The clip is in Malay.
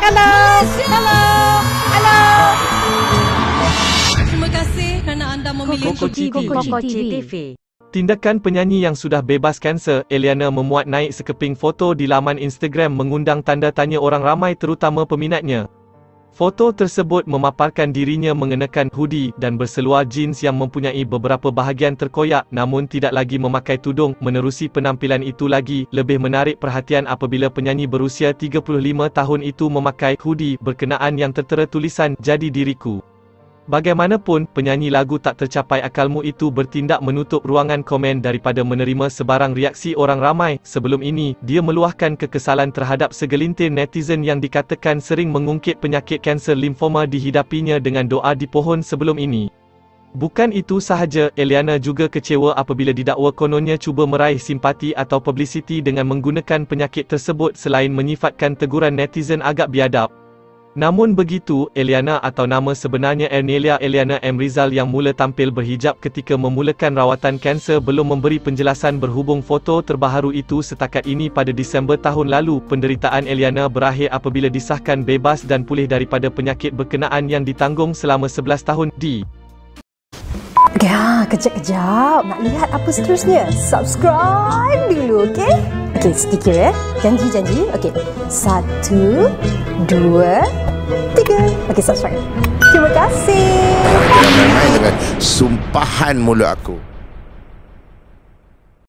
Halo, halo, halo. Terima kasih karena Anda memilih Kokoci TV. Tindakan penyanyi yang sudah bebas kanser, Elyana memuat naik sekeping foto di laman Instagram mengundang tanda tanya orang ramai terutama peminatnya. Foto tersebut memaparkan dirinya mengenakan hoodie dan berseluar jeans yang mempunyai beberapa bahagian terkoyak namun tidak lagi memakai tudung. Menerusi penampilan itu lagi, lebih menarik perhatian apabila penyanyi berusia 35 tahun itu memakai hoodie berkenaan yang tertera tulisan, "Jadi Diriku". Bagaimanapun, penyanyi lagu Tak Tercapai Akalmu itu bertindak menutup ruangan komen daripada menerima sebarang reaksi orang ramai. Sebelum ini, dia meluahkan kekesalan terhadap segelintir netizen yang dikatakan sering mengungkit penyakit kanser limfoma dihidapinya dengan doa di pohon sebelum ini. Bukan itu sahaja, Elyana juga kecewa apabila didakwa kononnya cuba meraih simpati atau publicity dengan menggunakan penyakit tersebut selain menyifatkan teguran netizen agak biadab. Namun begitu, Elyana atau nama sebenarnya Ernelia Elyana M. Rizal yang mula tampil berhijab ketika memulakan rawatan kanser belum memberi penjelasan berhubung foto terbaru itu setakat ini pada Disember tahun lalu. Penderitaan Elyana berakhir apabila disahkan bebas dan pulih daripada penyakit berkenaan yang ditanggung selama 11 tahun. Kejap-kejap, nak lihat apa seterusnya? Subscribe dulu, okey? Okey, sedikit ya. Janji-janji. Okey, 1, 2, 3. Okey, subscribe. Terima kasih. Dengan sumpahan mulut aku.